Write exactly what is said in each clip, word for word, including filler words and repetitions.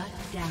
Shut down.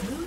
Blue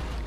destroyed.